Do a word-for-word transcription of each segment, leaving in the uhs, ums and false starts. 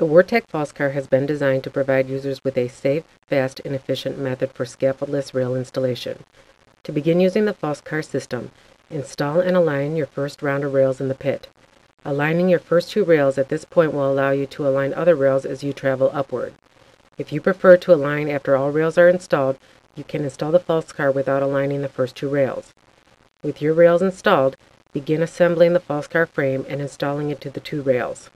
The Wurtec False Car has been designed to provide users with a safe, fast, and efficient method for scaffoldless rail installation. To begin using the False Car system, install and align your first round of rails in the pit. Aligning your first two rails at this point will allow you to align other rails as you travel upward. If you prefer to align after all rails are installed, you can install the False Car without aligning the first two rails. With your rails installed, begin assembling the False Car frame and installing it to the two rails.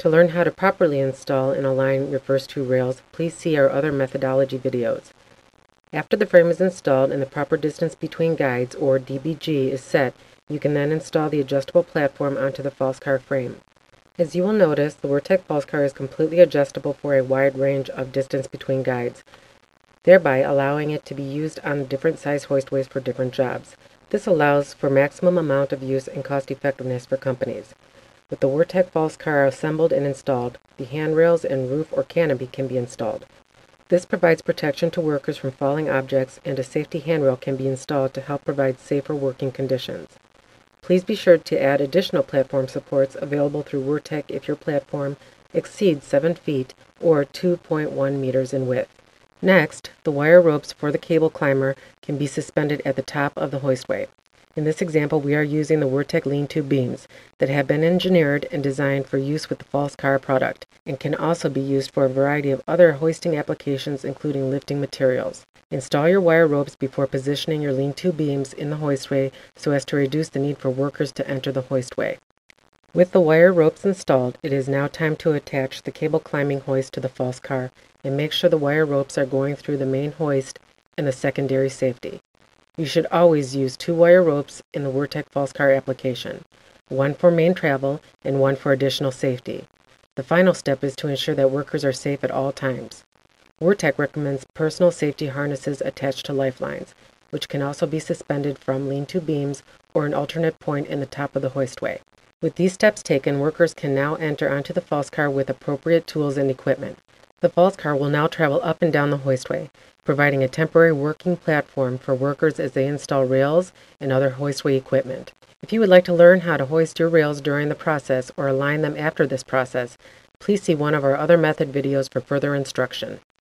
To learn how to properly install and align your first two rails, please see our other methodology videos. After the frame is installed and the proper distance between guides, or D B G, is set, you can then install the adjustable platform onto the False Car frame. As you will notice, the Wurtec False Car is completely adjustable for a wide range of distance between guides, thereby allowing it to be used on different size hoistways for different jobs. This allows for maximum amount of use and cost effectiveness for companies. With the Wurtec False Car assembled and installed, the handrails and roof or canopy can be installed. This provides protection to workers from falling objects, and a safety handrail can be installed to help provide safer working conditions. Please be sure to add additional platform supports available through Wurtec if your platform exceeds seven feet or two point one meters in width. Next, the wire ropes for the cable climber can be suspended at the top of the hoistway. In this example, we are using the Wurtec lean-to beams that have been engineered and designed for use with the False Car product, and can also be used for a variety of other hoisting applications, including lifting materials. Install your wire ropes before positioning your lean-to beams in the hoistway so as to reduce the need for workers to enter the hoistway. With the wire ropes installed, it is now time to attach the cable climbing hoist to the False Car and make sure the wire ropes are going through the main hoist and the secondary safety. You should always use two wire ropes in the Wurtec False Car application, one for main travel and one for additional safety. The final step is to ensure that workers are safe at all times. Wurtec recommends personal safety harnesses attached to lifelines, which can also be suspended from lean-to beams or an alternate point in the top of the hoistway. With these steps taken, workers can now enter onto the False Car with appropriate tools and equipment. The False Car will now travel up and down the hoistway, providing a temporary working platform for workers as they install rails and other hoistway equipment. If you would like to learn how to hoist your rails during the process or align them after this process, please see one of our other method videos for further instruction.